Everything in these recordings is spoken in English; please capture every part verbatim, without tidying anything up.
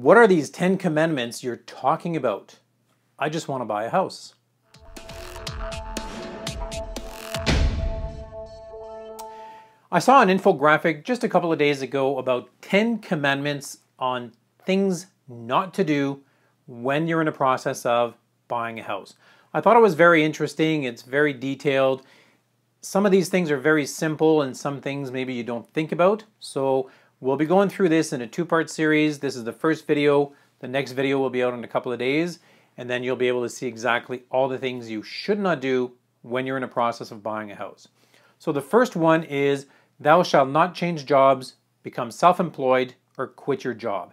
What are these ten commandments you're talking about? I just want to buy a house. I saw an infographic just a couple of days ago about ten commandments on things not to do when you're in a process of buying a house. I thought it was very interesting. It's very detailed. Some of these things are very simple and some things maybe you don't think about. So we'll be going through this in a two-part series. This is the first video. The next video will be out in a couple of days, and then you'll be able to see exactly all the things you should not do when you're in a process of buying a house. So the first one is, thou shalt not change jobs, become self-employed, or quit your job.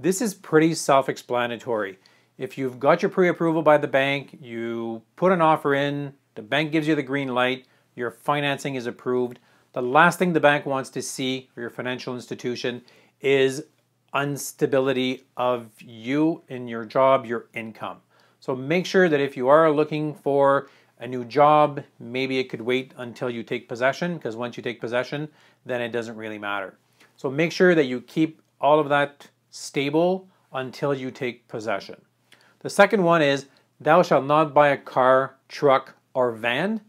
This is pretty self-explanatory. If you've got your pre-approval by the bank, you put an offer in, the bank gives you the green light, your financing is approved. The last thing the bank wants to see, for your financial institution, is instability of you in your job, your income. So make sure that if you are looking for a new job, maybe it could wait until you take possession, because once you take possession, then it doesn't really matter. So make sure that you keep all of that stable until you take possession. The second one is, thou shalt not buy a car, truck, or van,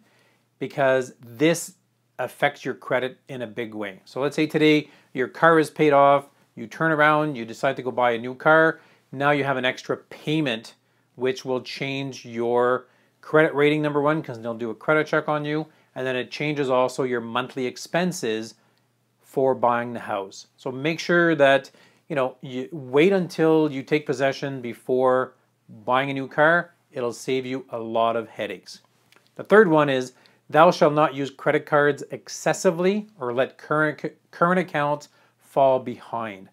because this affects your credit in a big way. So let's say today your car is paid off, you turn around, you decide to go buy a new car, now you have an extra payment which will change your credit rating, number one, because they'll do a credit check on you, and then it changes also your monthly expenses for buying the house. So make sure that, you know, you wait until you take possession before buying a new car. It'll save you a lot of headaches. The third one is, thou shalt not use credit cards excessively or let current, current accounts fall behind.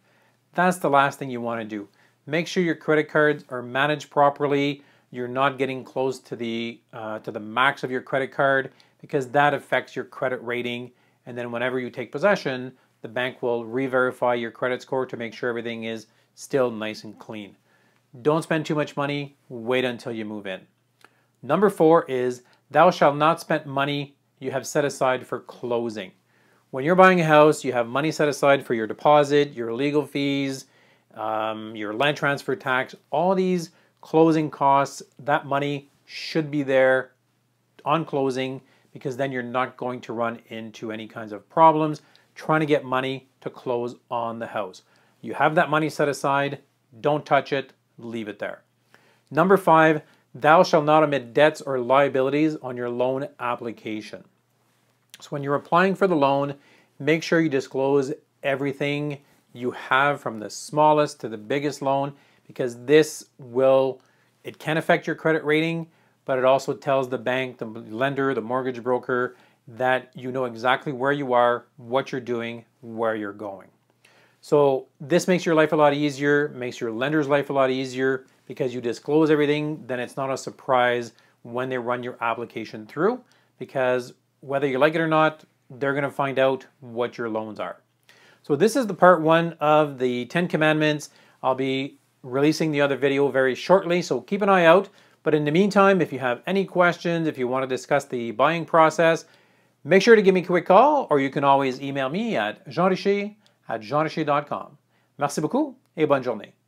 That's the last thing you want to do. Make sure your credit cards are managed properly. You're not getting close to the uh, to the max of your credit card, because that affects your credit rating. And then whenever you take possession, the bank will re-verify your credit score to make sure everything is still nice and clean. Don't spend too much money. Wait until you move in. Number four is, thou shalt not spend money you have set aside for closing. When you're buying a house, you have money set aside for your deposit, your legal fees, um, your land transfer tax, all these closing costs. That money should be there on closing, because then you're not going to run into any kinds of problems trying to get money to close on the house. You have that money set aside, don't touch it, leave it there. Number five, thou shalt not omit debts or liabilities on your loan application. So when you're applying for the loan, make sure you disclose everything you have, from the smallest to the biggest loan, because this will, it can affect your credit rating, but it also tells the bank, the lender, the mortgage broker, that you know exactly where you are, what you're doing, where you're going. So this makes your life a lot easier, makes your lender's life a lot easier, because you disclose everything, then it's not a surprise when they run your application through, because whether you like it or not, they're gonna find out what your loans are. So this is the part one of the ten commandments. I'll be releasing the other video very shortly, so keep an eye out. But in the meantime, if you have any questions, if you want to discuss the buying process, make sure to give me a quick call, or you can always email me at jeanricher at jeanricher dot com. Merci beaucoup et bonne journée.